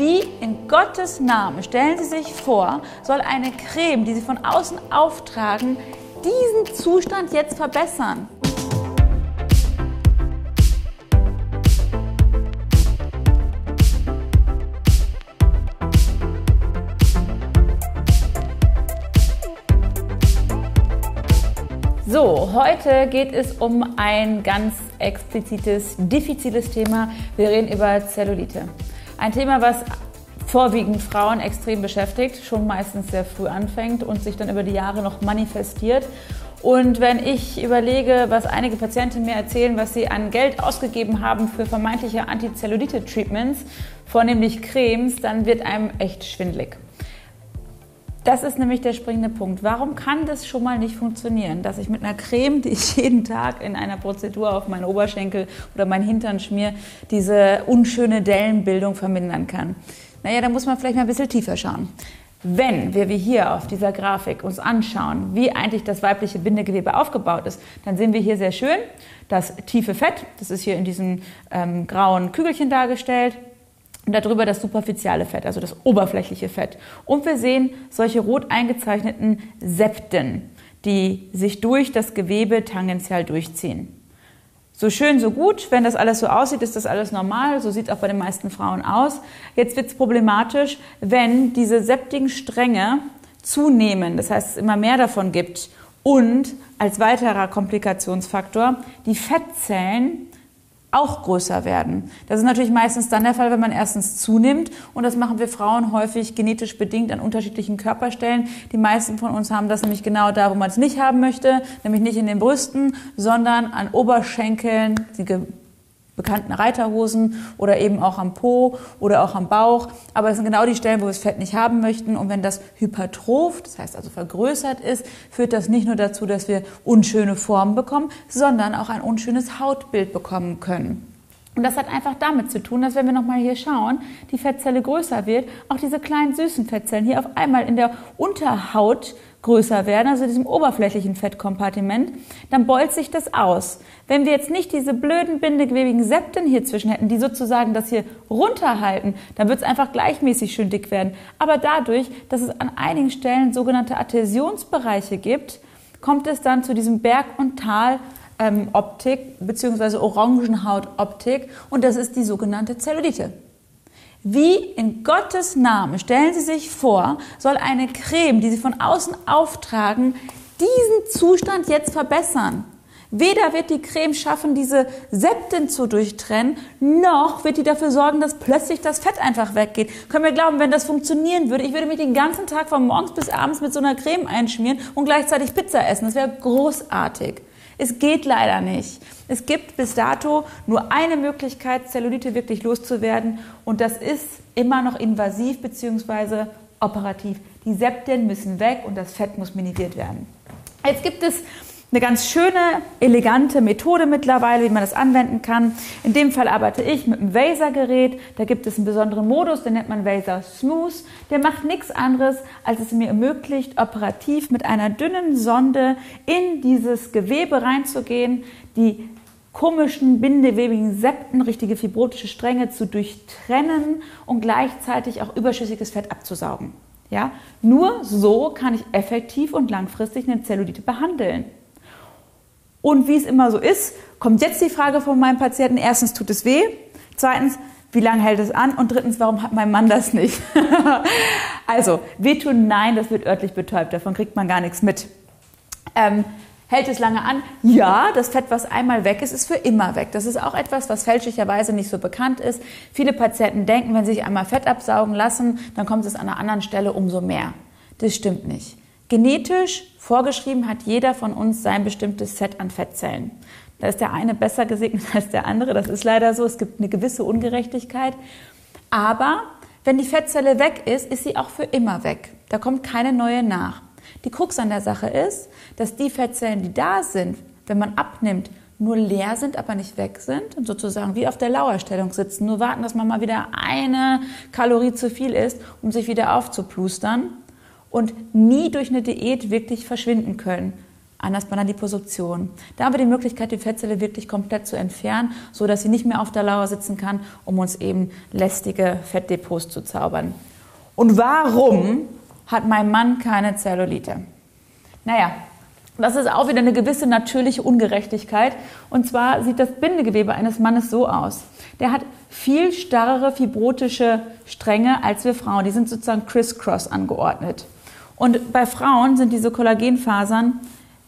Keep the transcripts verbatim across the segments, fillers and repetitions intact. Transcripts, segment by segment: Wie in Gottes Namen, stellen Sie sich vor, soll eine Creme, die Sie von außen auftragen, diesen Zustand jetzt verbessern? So, heute geht es um ein ganz explizites, diffiziles Thema. Wir reden über Zellulite. Ein Thema, was vorwiegend Frauen extrem beschäftigt, schon meistens sehr früh anfängt und sich dann über die Jahre noch manifestiert. Und wenn ich überlege, was einige Patienten mir erzählen, was sie an Geld ausgegeben haben für vermeintliche Antizellulite-Treatments, vornehmlich Cremes, dann wird einem echt schwindelig. Das ist nämlich der springende Punkt. Warum kann das schon mal nicht funktionieren, dass ich mit einer Creme, die ich jeden Tag in einer Prozedur auf meinen Oberschenkel oder meinen Hintern schmiere, diese unschöne Dellenbildung vermindern kann? Naja, da muss man vielleicht mal ein bisschen tiefer schauen. Wenn wir wie hier auf dieser Grafik uns anschauen, wie eigentlich das weibliche Bindegewebe aufgebaut ist, dann sehen wir hier sehr schön das tiefe Fett. Das ist hier in diesen ähm, grauen Kügelchen dargestellt. Und darüber das superficiale Fett, also das oberflächliche Fett. Und wir sehen solche rot eingezeichneten Septen, die sich durch das Gewebe tangential durchziehen. So schön, so gut. Wenn das alles so aussieht, ist das alles normal. So sieht es auch bei den meisten Frauen aus. Jetzt wird es problematisch, wenn diese septigen Stränge zunehmen, das heißt, es immer mehr davon gibt. Und als weiterer Komplikationsfaktor die Fettzellen auch größer werden. Das ist natürlich meistens dann der Fall, wenn man erstens zunimmt, und das machen wir Frauen häufig genetisch bedingt an unterschiedlichen Körperstellen. Die meisten von uns haben das nämlich genau da, wo man es nicht haben möchte, nämlich nicht in den Brüsten, sondern an Oberschenkeln, die bekannten Reiterhosen oder eben auch am Po oder auch am Bauch. Aber das sind genau die Stellen, wo wir das Fett nicht haben möchten. Und wenn das hypertroph, das heißt also vergrößert ist, führt das nicht nur dazu, dass wir unschöne Formen bekommen, sondern auch ein unschönes Hautbild bekommen können. Und das hat einfach damit zu tun, dass, wenn wir nochmal hier schauen, die Fettzelle größer wird, auch diese kleinen süßen Fettzellen hier auf einmal in der Unterhaut größer werden, also diesem oberflächlichen Fettkompartiment, dann beult sich das aus. Wenn wir jetzt nicht diese blöden bindegewebigen Septen hier zwischen hätten, die sozusagen das hier runterhalten, dann wird es einfach gleichmäßig schön dick werden. Aber dadurch, dass es an einigen Stellen sogenannte Adhäsionsbereiche gibt, kommt es dann zu diesem Berg- und Tal-Optik bzw. Orangenhaut-Optik, und das ist die sogenannte Zellulite. Wie in Gottes Namen, stellen Sie sich vor, soll eine Creme, die Sie von außen auftragen, diesen Zustand jetzt verbessern? Weder wird die Creme schaffen, diese Septen zu durchtrennen, noch wird die dafür sorgen, dass plötzlich das Fett einfach weggeht. Können wir glauben, wenn das funktionieren würde, ich würde mich den ganzen Tag von morgens bis abends mit so einer Creme einschmieren und gleichzeitig Pizza essen. Das wäre großartig. Es geht leider nicht. Es gibt bis dato nur eine Möglichkeit, Zellulite wirklich loszuwerden, und das ist immer noch invasiv bzw. operativ. Die Septen müssen weg und das Fett muss minimiert werden. Jetzt gibt es eine ganz schöne, elegante Methode mittlerweile, wie man das anwenden kann. In dem Fall arbeite ich mit einem Vaser-Gerät. Da gibt es einen besonderen Modus, den nennt man Vaser Smooth. Der macht nichts anderes, als es mir ermöglicht, operativ mit einer dünnen Sonde in dieses Gewebe reinzugehen, die komischen, bindewebigen Septen, richtige fibrotische Stränge zu durchtrennen und gleichzeitig auch überschüssiges Fett abzusaugen. Ja? Nur so kann ich effektiv und langfristig eine Zellulite behandeln. Und wie es immer so ist, kommt jetzt die Frage von meinem Patienten: erstens, tut es weh? Zweitens, wie lange hält es an? Und drittens, warum hat mein Mann das nicht? Also, wehtun, nein, das wird örtlich betäubt, davon kriegt man gar nichts mit. Ähm, hält es lange an? Ja, das Fett, was einmal weg ist, ist für immer weg. Das ist auch etwas, was fälschlicherweise nicht so bekannt ist. Viele Patienten denken, wenn sie sich einmal Fett absaugen lassen, dann kommt es an einer anderen Stelle umso mehr. Das stimmt nicht. Genetisch vorgeschrieben hat jeder von uns sein bestimmtes Set an Fettzellen. Da ist der eine besser gesegnet als der andere, das ist leider so, es gibt eine gewisse Ungerechtigkeit. Aber wenn die Fettzelle weg ist, ist sie auch für immer weg. Da kommt keine neue nach. Die Krux an der Sache ist, dass die Fettzellen, die da sind, wenn man abnimmt, nur leer sind, aber nicht weg sind und sozusagen wie auf der Lauerstellung sitzen, nur warten, dass man mal wieder eine Kalorie zu viel isst, um sich wieder aufzuplustern. Und nie durch eine Diät wirklich verschwinden können. anders bei einer Liposuktion. Da haben wir die Möglichkeit, die Fettzelle wirklich komplett zu entfernen, sodass sie nicht mehr auf der Lauer sitzen kann, um uns eben lästige Fettdepots zu zaubern. Und warum hat mein Mann keine Zellulite? Naja, das ist auch wieder eine gewisse natürliche Ungerechtigkeit. Und zwar sieht das Bindegewebe eines Mannes so aus. Der hat viel starrere fibrotische Stränge als wir Frauen. Die sind sozusagen criss-cross angeordnet. Und bei Frauen sind diese Kollagenfasern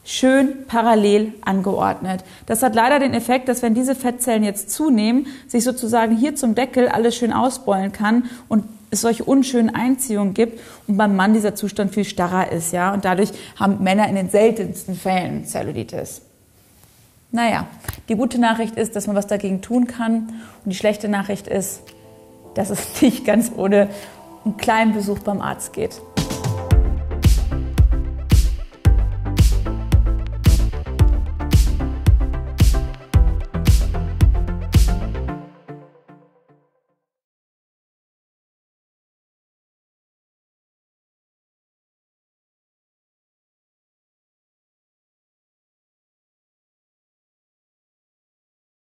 schön parallel angeordnet. Das hat leider den Effekt, dass wenn diese Fettzellen jetzt zunehmen, sich sozusagen hier zum Deckel alles schön ausbeulen kann und es solche unschönen Einziehungen gibt und beim Mann dieser Zustand viel starrer ist, ja, und dadurch haben Männer in den seltensten Fällen Zellulitis. Naja, die gute Nachricht ist, dass man was dagegen tun kann und die schlechte Nachricht ist, dass es nicht ganz ohne einen kleinen Besuch beim Arzt geht.